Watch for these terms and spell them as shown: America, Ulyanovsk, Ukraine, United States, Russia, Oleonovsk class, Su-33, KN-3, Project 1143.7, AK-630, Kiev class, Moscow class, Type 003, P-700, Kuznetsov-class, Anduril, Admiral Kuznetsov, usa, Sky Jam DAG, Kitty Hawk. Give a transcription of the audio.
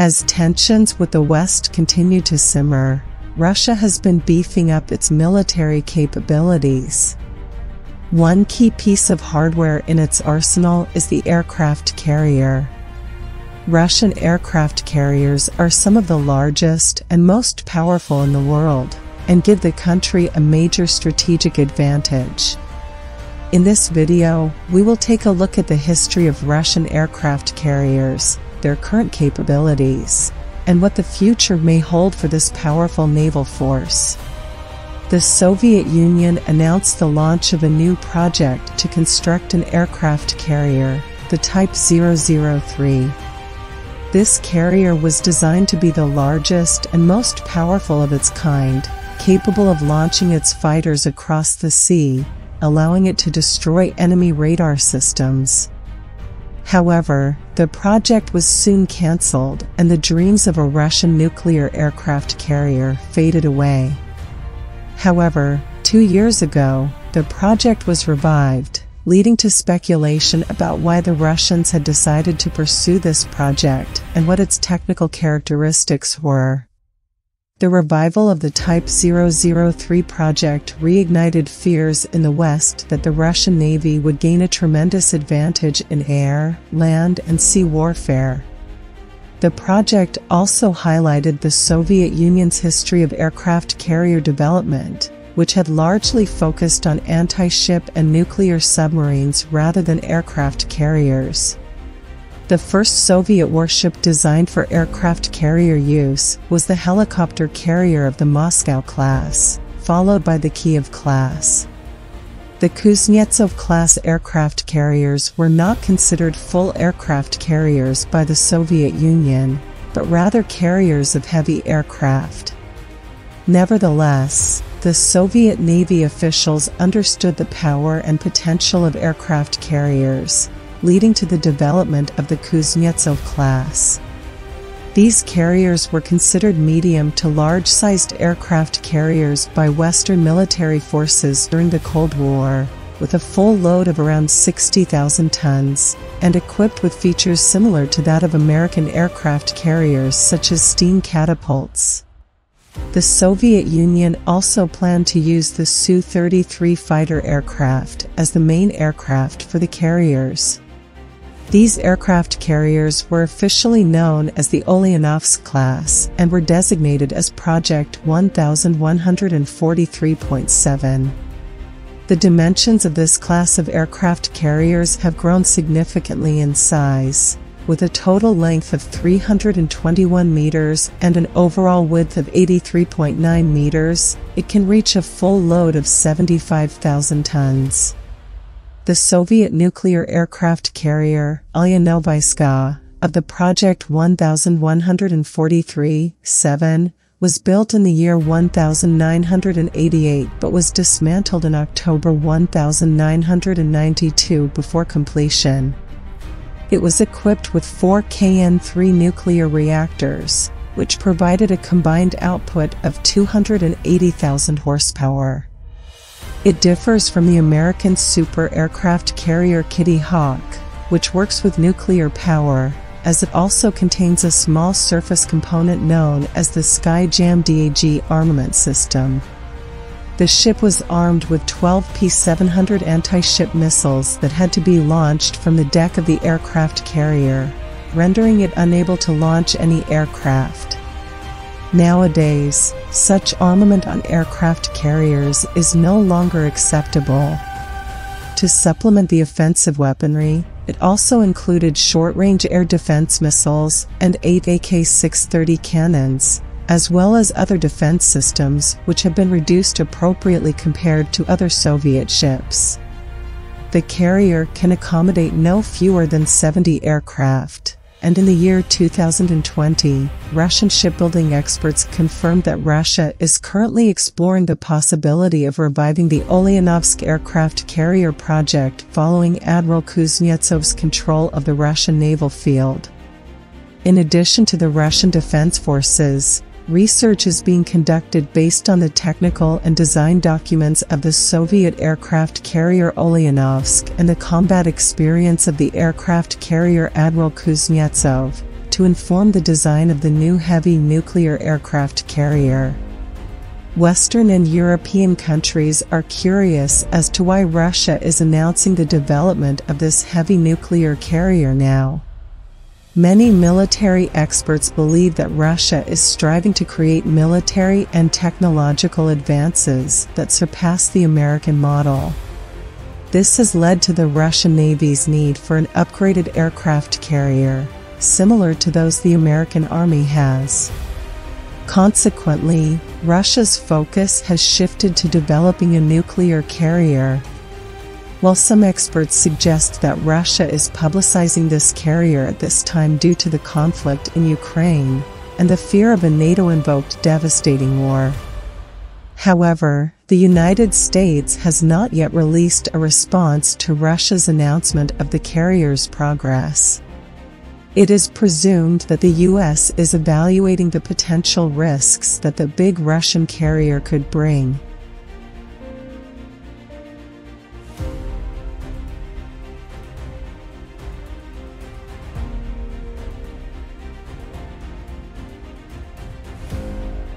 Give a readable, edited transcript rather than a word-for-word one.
As tensions with the West continue to simmer, Russia has been beefing up its military capabilities. One key piece of hardware in its arsenal is the aircraft carrier. Russian aircraft carriers are some of the largest and most powerful in the world, and give the country a major strategic advantage. In this video, we will take a look at the history of Russian aircraft carriers, their current capabilities, and what the future may hold for this powerful naval force. The Soviet Union announced the launch of a new project to construct an aircraft carrier, the Type 003. This carrier was designed to be the largest and most powerful of its kind, capable of launching its fighters across the sea, allowing it to destroy enemy radar systems. However, the project was soon cancelled, and the dreams of a Russian nuclear aircraft carrier faded away. However, 2 years ago, the project was revived, leading to speculation about why the Russians had decided to pursue this project and what its technical characteristics were. The revival of the Type 003 project reignited fears in the West that the Russian Navy would gain a tremendous advantage in air, land, and sea warfare. The project also highlighted the Soviet Union's history of aircraft carrier development, which had largely focused on anti-ship and nuclear submarines rather than aircraft carriers. The first Soviet warship designed for aircraft carrier use was the helicopter carrier of the Moscow class, followed by the Kiev class. The Kuznetsov-class aircraft carriers were not considered full aircraft carriers by the Soviet Union, but rather carriers of heavy aircraft. Nevertheless, the Soviet Navy officials understood the power and potential of aircraft carriers, leading to the development of the Kuznetsov class. These carriers were considered medium to large-sized aircraft carriers by Western military forces during the Cold War, with a full load of around 60,000 tons, and equipped with features similar to that of American aircraft carriers such as steam catapults. The Soviet Union also planned to use the Su-33 fighter aircraft as the main aircraft for the carriers. These aircraft carriers were officially known as the Oleonovsk class and were designated as Project 1143.7. The dimensions of this class of aircraft carriers have grown significantly in size, with a total length of 321 meters and an overall width of 83.9 meters, it can reach a full load of 75,000 tons. The Soviet nuclear aircraft carrier, Ulyanovsk, of the Project 1143.7, was built in the year 1988 but was dismantled in October 1992 before completion. It was equipped with 4 KN-3 nuclear reactors, which provided a combined output of 280,000 horsepower. It differs from the American super-aircraft carrier Kitty Hawk, which works with nuclear power, as it also contains a small surface component known as the Sky Jam DAG armament system. The ship was armed with 12 P-700 anti-ship missiles that had to be launched from the deck of the aircraft carrier, rendering it unable to launch any aircraft. Nowadays, such armament on aircraft carriers is no longer acceptable. To supplement the offensive weaponry, it also included short-range air defense missiles and 8 AK-630 cannons, as well as other defense systems which have been reduced appropriately compared to other Soviet ships. The carrier can accommodate no fewer than 70 aircraft, and in the year 2020, Russian shipbuilding experts confirmed that Russia is currently exploring the possibility of reviving the Ulyanovsk aircraft carrier project following Admiral Kuznetsov's control of the Russian naval field. In addition to the Russian Defense Forces, research is being conducted based on the technical and design documents of the Soviet aircraft carrier Ulyanovsk and the combat experience of the aircraft carrier Admiral Kuznetsov, to inform the design of the new heavy nuclear aircraft carrier. Western and European countries are curious as to why Russia is announcing the development of this heavy nuclear carrier now. Many military experts believe that Russia is striving to create military and technological advances that surpass the American model. This has led to the Russian Navy's need for an upgraded aircraft carrier, similar to those the American Army has. Consequently, Russia's focus has shifted to developing a nuclear carrier. While some experts suggest that Russia is publicizing this carrier at this time due to the conflict in Ukraine and the fear of a NATO-invoked devastating war. However, the United States has not yet released a response to Russia's announcement of the carrier's progress. It is presumed that the U.S. is evaluating the potential risks that the big Russian carrier could bring,